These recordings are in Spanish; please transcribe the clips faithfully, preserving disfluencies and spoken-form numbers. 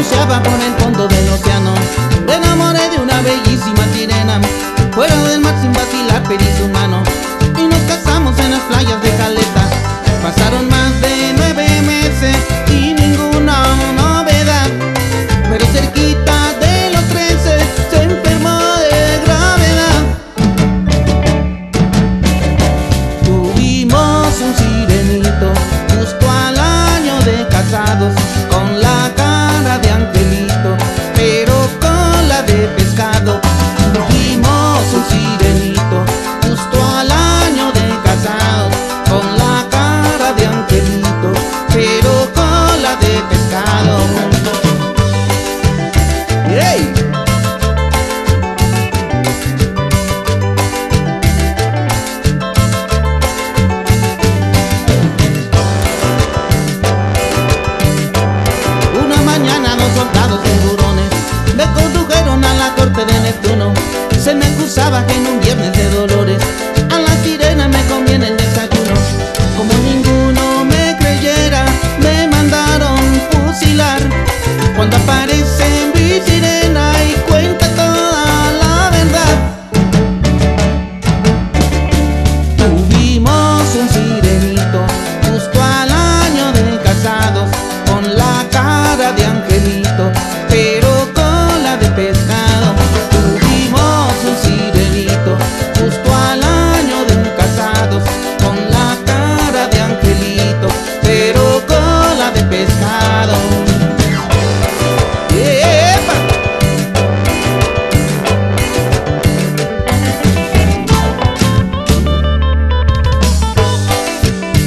buceaba por el fondo del océano. Me enamoré de una bellísima sirena, fuera del mar sin vacilar pedí su mano, y nos casamos en las playas de Caleta. Pasaron más de nueve meses y ninguna novedad, pero cerquita de los trece se enfermó de gravedad. Tuvimos un sirenito justo al año de casados, con la cara de angelito pero con la de pescado. Tuvimos un sirenito justo al año de casados, con la cara de angelito pero con la de pescado. ¡Hey! De Neptuno, se me acusaba que en un viernes de dolores a la sirena me conviene el desayuno. Como ninguno me creyera, me mandaron fusilar. Cuando aparece mi sirena y cuenta toda la verdad. Tuvimos un sirenito justo al año de casados, con la cara de angelito pero con la de pescado.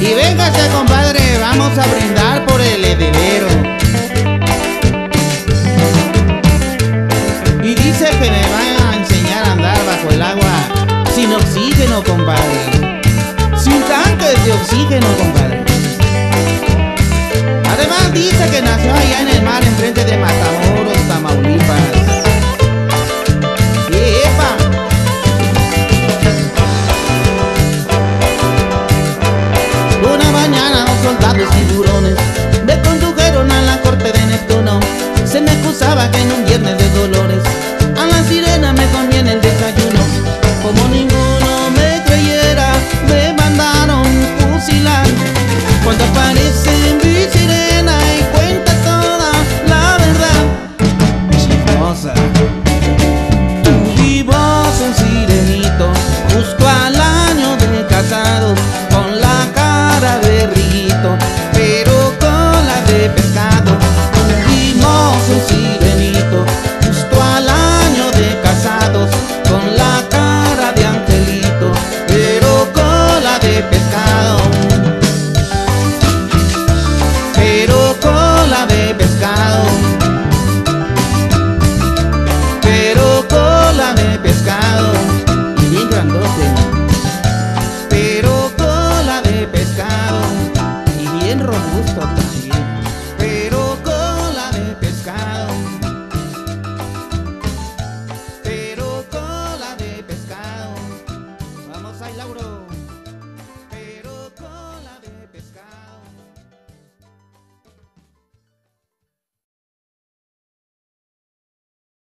Y véngase, compadre, vamos a brindar por el heredero. Y dice que me va a enseñar a andar bajo el agua sin oxígeno, compadre. Sin tanques de oxígeno, compadre. Además dice que nació allá en el mar, enfrente de Matamoros, Tamaulipas. Soldados tiburones me condujeron a la corte de Neptuno, se me acusaba que en un viernes de dolores